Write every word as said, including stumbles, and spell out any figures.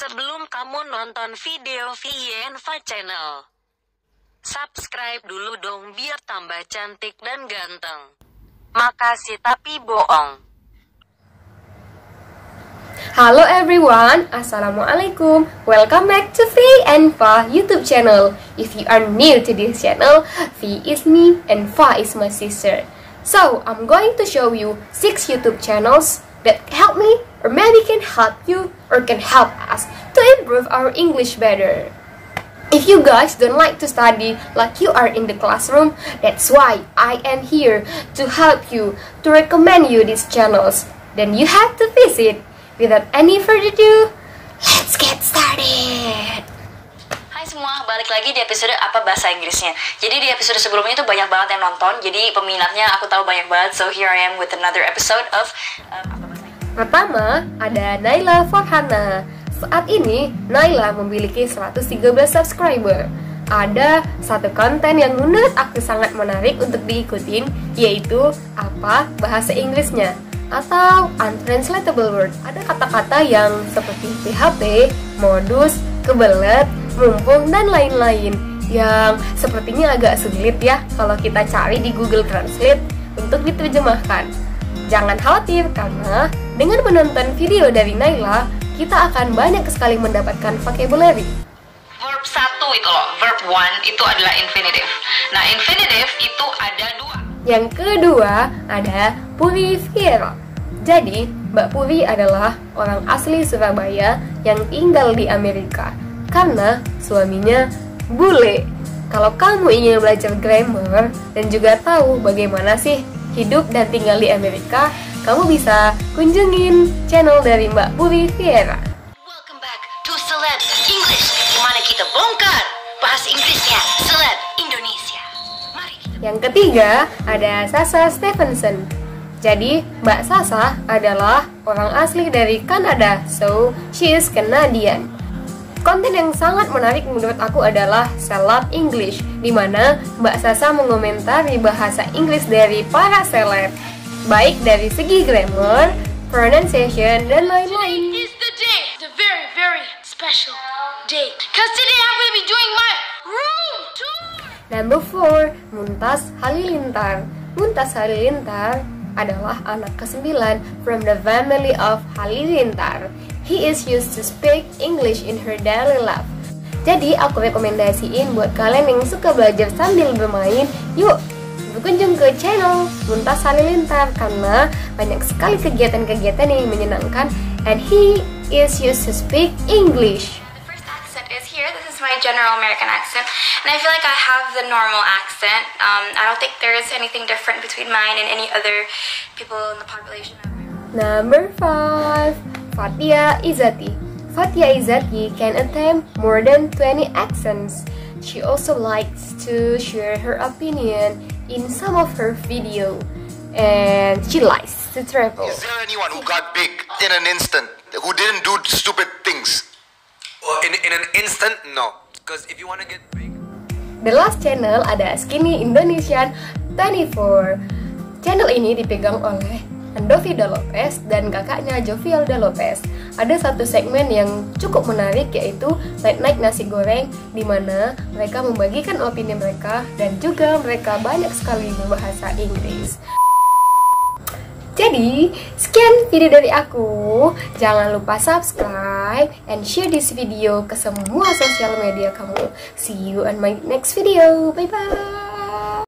Sebelum kamu nonton video Vie and Fa channel, subscribe dulu dong biar tambah cantik dan ganteng. Makasih tapi bohong. Halo everyone, Assalamualaikum. Welcome back to Vie and Fa YouTube channel. If you are new to this channel, Vie is me and Fa is my sister. So, I'm going to show you six YouTube channels that help me or maybe can help you or can help us to improve our English better. If you guys don't like to study like you are in the classroom, that's why I am here to help you, to recommend you these channels. Then you have to visit. Without any further ado, let's get started. Hai semua, balik lagi di episode apa bahasa Inggrisnya. Jadi di episode sebelumnya itu banyak banget yang nonton, jadi peminatnya aku tahu banyak banget. So here I am with another episode of uh, apa bahasa Inggris. Pertama ada Naila Farhana. Saat ini, Naila memiliki seratus tiga belas subscriber. Ada satu konten yang menurut aku sangat menarik untuk diikutin, yaitu apa bahasa Inggrisnya atau untranslatable word. Ada kata-kata yang seperti P H P, modus, kebelet, mumpung, dan lain-lain yang sepertinya agak sulit ya kalau kita cari di Google Translate untuk diterjemahkan. Jangan khawatir, karena dengan menonton video dari Naila, kita akan banyak sekali mendapatkan vocabulary. Verb satu itu loh, verb one itu adalah infinitive. Nah, infinitive itu ada dua. Yang kedua ada Puri Viera. Jadi, Mbak Puri adalah orang asli Surabaya yang tinggal di Amerika karena suaminya bule. Kalau kamu ingin belajar grammar dan juga tahu bagaimana sih hidup dan tinggal di Amerika, kamu bisa kunjungin channel dari Mbak Puri Viera. Welcome back to Seleb English, dimana kita bongkar bahasa Inggrisnya Seleb Indonesia. Mari kita... Yang ketiga ada Sacha Stevenson. Jadi Mbak Sacha adalah orang asli dari Kanada, so she is Canadian. Konten yang sangat menarik menurut aku adalah Seleb English, dimana Mbak Sacha mengomentari bahasa Inggris dari para seleb, baik dari segi grammar, pronunciation, dan lain-lain. Today is the day, the very very special day, cause today I'm gonna be doing my room tour. Number four, Muntaz Halilintar. Muntaz Halilintar adalah anak kesembilan from the family of Halilintar. He is used to speak English in her daily life. Jadi aku rekomendasiin buat kalian yang suka belajar sambil bermain, yuk berkunjung ke channel Muntaz Halilintar karena banyak sekali kegiatan-kegiatan yang menyenangkan, and he is used to speak English. The first accent is here. This is my general American accent, and I feel like I have the normal accent. Um, I don't think there is anything different between mine and any other people in the population of America. Number five, Fathia Izzati. Fathia Izzati can attempt more than twenty accents. She also likes to share her opinion in some of her video, and she likes to travel. Is there anyone who got big in an instant, who didn't do stupid things? Well, in, in an instant, no. Because if you want to get big... The last channel ada Skinny Indonesian twenty-four. Channel ini dipegang oleh Andovi Dalopez dan kakaknya Jovial Dalopez. Ada satu segmen yang cukup menarik, yaitu late night nasi goreng, di mana mereka membagikan opini mereka dan juga mereka banyak sekali berbahasa Inggris. Jadi, sekian video dari aku. Jangan lupa subscribe and share this video ke semua sosial media kamu. See you on my next video. Bye bye.